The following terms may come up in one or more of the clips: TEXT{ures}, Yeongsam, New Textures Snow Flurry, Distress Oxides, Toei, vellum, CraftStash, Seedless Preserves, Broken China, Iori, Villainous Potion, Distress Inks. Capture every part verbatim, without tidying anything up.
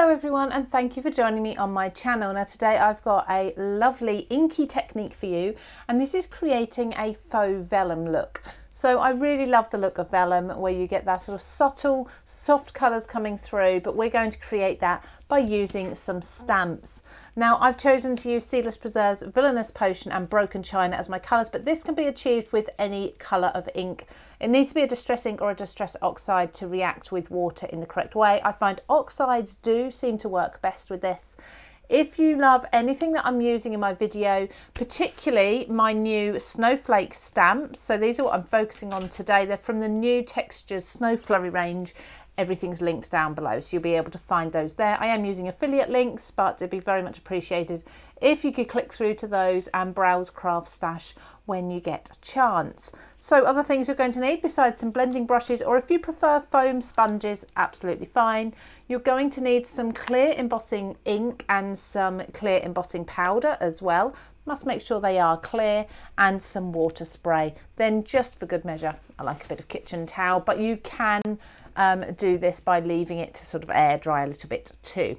Hello everyone, and thank you for joining me on my channel. Now today I've got a lovely inky technique for you, and this is creating a faux vellum look. So I really love the look of vellum where you get that sort of subtle, soft colours coming through, but we're going to create that by using some stamps. Now I've chosen to use Seedless Preserves, Villainous Potion and Broken China as my colours, but this can be achieved with any colour of ink. It needs to be a distress ink or a distress oxide to react with water in the correct way. I find oxides do seem to work best with this. If you love anything that I'm using in my video, particularly my new snowflake stamps, so these are what I'm focusing on today. They're from the New Textures Snow Flurry range. Everything's linked down below, so you'll be able to find those there. I am using affiliate links, but it'd be very much appreciated if you could click through to those and browse CraftStash when you get a chance. So other things you're going to need besides some blending brushes, or if you prefer foam sponges, absolutely fine. You're going to need some clear embossing ink and some clear embossing powder as well. Must make sure they are clear, and some water spray. Then just for good measure, I like a bit of kitchen towel, but you can um, do this by leaving it to sort of air dry a little bit too.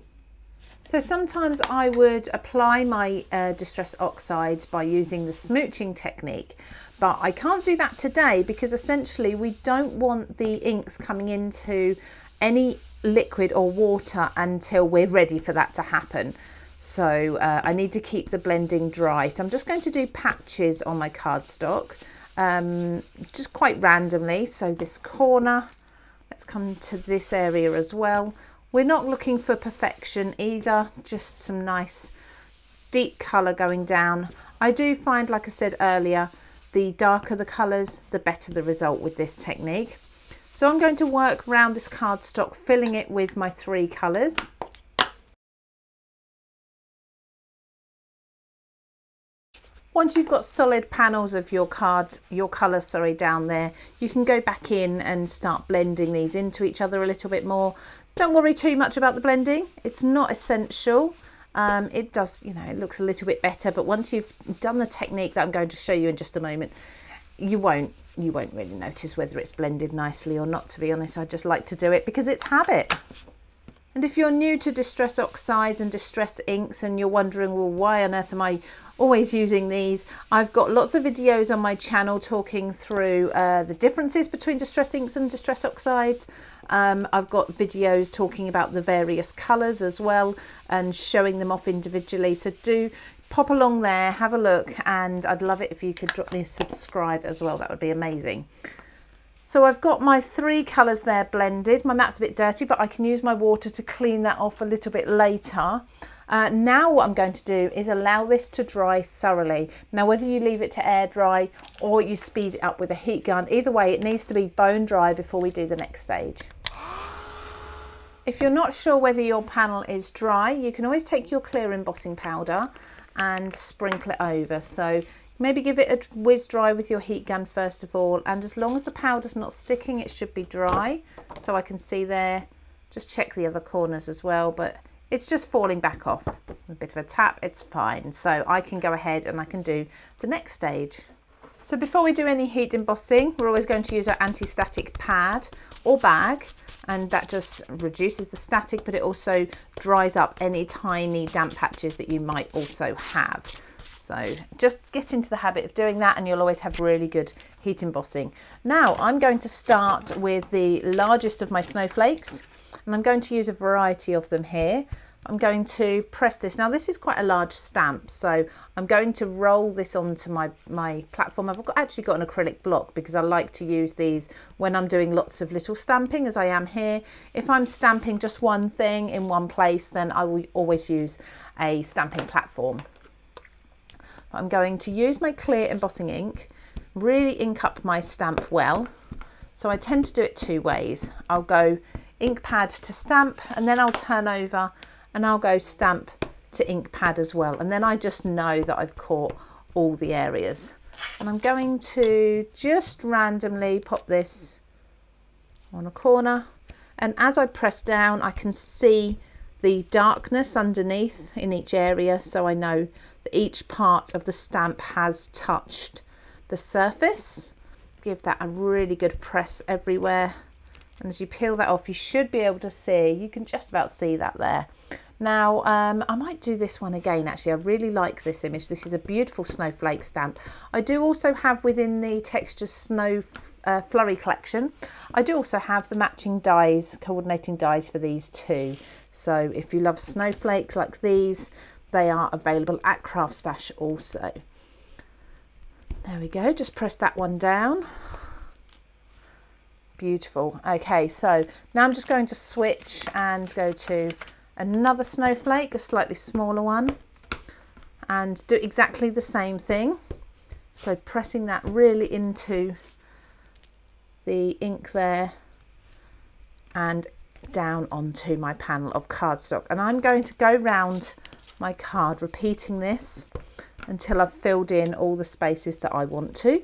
So sometimes I would apply my uh, distress oxides by using the smooching technique, but I can't do that today because essentially we don't want the inks coming into any liquid or water until we're ready for that to happen. So uh, I need to keep the blending dry. So I'm just going to do patches on my cardstock, um, just quite randomly. So this corner, let's come to this area as well. We're not looking for perfection either, just some nice deep colour going down. I do find, like I said earlier, the darker the colours, the better the result with this technique. So I'm going to work round this cardstock, filling it with my three colours. Once you've got solid panels of your card, your colour, sorry, down there, you can go back in and start blending these into each other a little bit more. Don't worry too much about the blending, it's not essential. Um, it does, you know, it looks a little bit better, but once you've done the technique that I'm going to show you in just a moment, you won't, you won't really notice whether it's blended nicely or not, to be honest. I just like to do it because it's habit. And if you're new to distress oxides and distress inks and you're wondering, well, why on earth am I always using these? I've got lots of videos on my channel talking through uh, the differences between distress inks and distress oxides. Um, I've got videos talking about the various colours as well and showing them off individually. So do pop along there, have a look, and I'd love it if you could drop me a subscribe as well. That would be amazing. So I've got my three colours there blended. My mat's a bit dirty, but I can use my water to clean that off a little bit later. Uh, now what I'm going to do is allow this to dry thoroughly. Now whether you leave it to air dry or you speed it up with a heat gun, either way it needs to be bone dry before we do the next stage. If you're not sure whether your panel is dry, you can always take your clear embossing powder and sprinkle it over. So maybe give it a whiz dry with your heat gun first of all, and as long as the powder's not sticking, it should be dry. So I can see there, just check the other corners as well, but it's just falling back off. A bit of a tap, it's fine. So I can go ahead and I can do the next stage. So before we do any heat embossing, we're always going to use our anti-static pad or bag, and that just reduces the static, but it also dries up any tiny damp patches that you might also have. So just get into the habit of doing that and you'll always have really good heat embossing. Now I'm going to start with the largest of my snowflakes, and I'm going to use a variety of them here. I'm going to press this. Now this is quite a large stamp, so I'm going to roll this onto my, my platform. I've got, actually got an acrylic block because I like to use these when I'm doing lots of little stamping, as I am here. If I'm stamping just one thing in one place, then I will always use a stamping platform. But I'm going to use my clear embossing ink, really ink up my stamp well. So I tend to do it two ways. I'll go ink pad to stamp, and then I'll turn over and I'll go stamp to ink pad as well, and then I just know that I've caught all the areas. And I'm going to just randomly pop this on a corner, and as I press down I can see the darkness underneath in each area, so I know that each part of the stamp has touched the surface. Give that a really good press everywhere. And as you peel that off, you should be able to see, you can just about see that there. Now, um, I might do this one again, actually. I really like this image. This is a beautiful snowflake stamp. I do also have within the Textures Snow uh, Flurry collection, I do also have the matching dies, coordinating dies for these too. So if you love snowflakes like these, they are available at CraftStash also. There we go, just press that one down. Beautiful. Okay, so now I'm just going to switch and go to another snowflake, a slightly smaller one, and do exactly the same thing. So pressing that really into the ink there and down onto my panel of cardstock. And I'm going to go round my card repeating this until I've filled in all the spaces that I want to.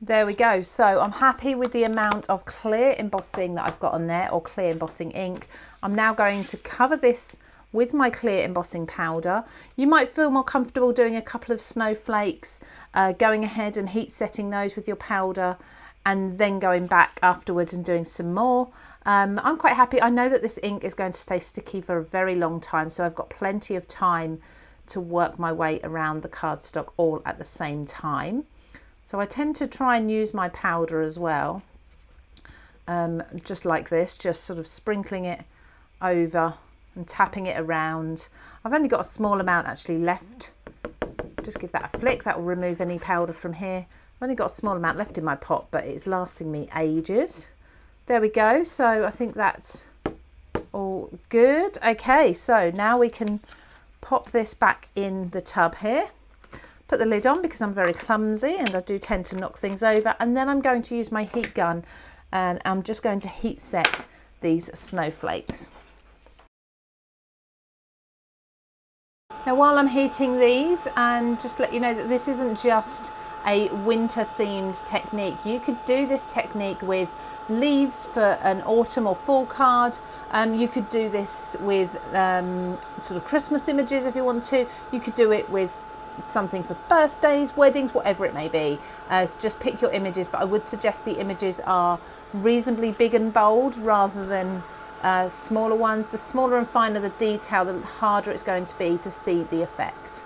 There we go. So I'm happy with the amount of clear embossing that I've got on there, or clear embossing ink. I'm now going to cover this with my clear embossing powder. You might feel more comfortable doing a couple of snowflakes, uh, going ahead and heat setting those with your powder and then going back afterwards and doing some more. Um, I'm quite happy. I know that this ink is going to stay sticky for a very long time, so I've got plenty of time to work my way around the cardstock all at the same time. So I tend to try and use my powder as well, um, just like this, just sort of sprinkling it over and tapping it around. I've only got a small amount actually left. Just give that a flick, that will remove any powder from here. I've only got a small amount left in my pot, but it's lasting me ages. There we go, so I think that's all good. Okay, so now we can pop this back in the tub here. Put the lid on because I'm very clumsy and I do tend to knock things over, and then I'm going to use my heat gun and I'm just going to heat set these snowflakes. Now while I'm heating these, and just let you know that this isn't just a winter themed technique. You could do this technique with leaves for an autumn or fall card. Um, you could do this with um, sort of Christmas images if you want to. You could do it with something for birthdays, weddings, whatever it may be. Uh, just pick your images, but I would suggest the images are reasonably big and bold rather than uh, smaller ones. The smaller and finer the detail, the harder it's going to be to see the effect.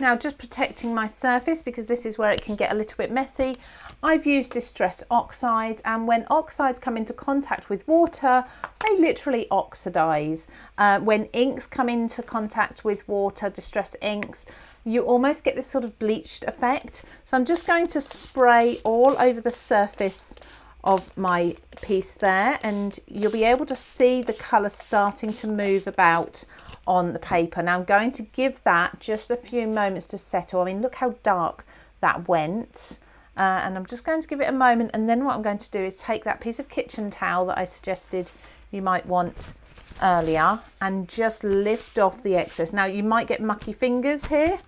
Now, just protecting my surface because this is where it can get a little bit messy, I've used Distress Oxides, and when oxides come into contact with water, they literally oxidise. Uh, when inks come into contact with water, Distress Inks, you almost get this sort of bleached effect. So I'm just going to spray all over the surface of my piece there, and you'll be able to see the colour starting to move about on the paper. Now I'm going to give that just a few moments to settle. I mean, look how dark that went. Uh, and I'm just going to give it a moment, and then what I'm going to do is take that piece of kitchen towel that I suggested you might want earlier and just lift off the excess. Now you might get mucky fingers here,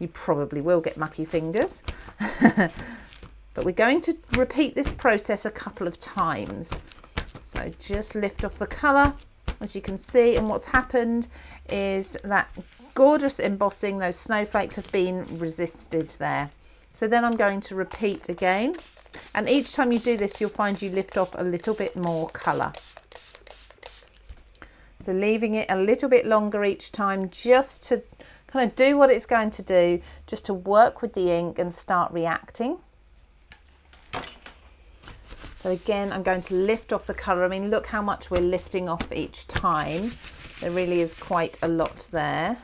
you probably will get mucky fingers, but we're going to repeat this process a couple of times. So just lift off the colour, as you can see, and what's happened is that gorgeous embossing, those snowflakes have been resisted there. So then I'm going to repeat again, and each time you do this you'll find you lift off a little bit more colour. So leaving it a little bit longer each time just to kind of do what it's going to do, just to work with the ink and start reacting. So again, I'm going to lift off the colour. I mean, look how much we're lifting off each time. There really is quite a lot there.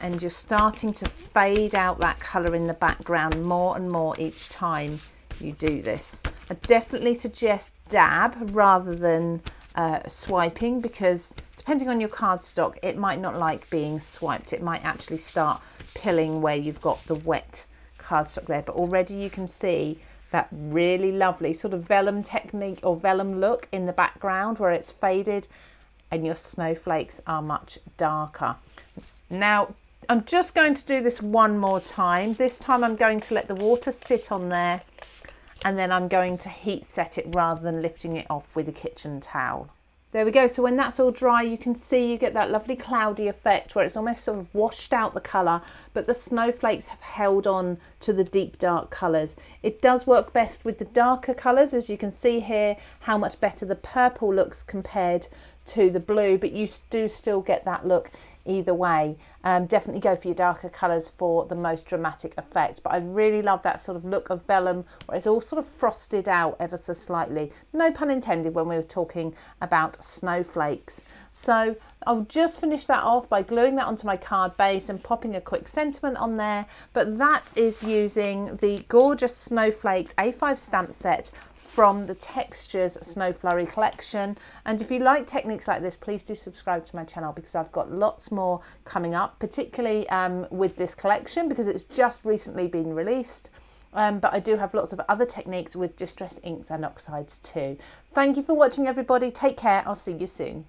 And you're starting to fade out that colour in the background more and more each time you do this. I definitely suggest dab rather than Uh, swiping, because depending on your cardstock it might not like being swiped. It might actually start pilling where you've got the wet cardstock there, but already you can see that really lovely sort of vellum technique or vellum look in the background where it's faded and your snowflakes are much darker. Now I'm just going to do this one more time. This time I'm going to let the water sit on there, and then I'm going to heat set it rather than lifting it off with a kitchen towel. There we go. So when that's all dry, you can see you get that lovely cloudy effect where it's almost sort of washed out the colour, but the snowflakes have held on to the deep dark colours. It does work best with the darker colours, as you can see here, how much better the purple looks compared to the blue, but you do still get that look either way. Um, definitely go for your darker colours for the most dramatic effect, but I really love that sort of look of vellum where it's all sort of frosted out ever so slightly. No pun intended when we were talking about snowflakes. So I'll just finish that off by gluing that onto my card base and popping a quick sentiment on there, but that is using the gorgeous Snowflakes A five stamp set from the Textures Snow Flurry collection. And if you like techniques like this, please do subscribe to my channel, because I've got lots more coming up, particularly um, with this collection, because it's just recently been released. Um, but I do have lots of other techniques with Distress Inks and Oxides too. Thank you for watching, everybody. Take care. I'll see you soon.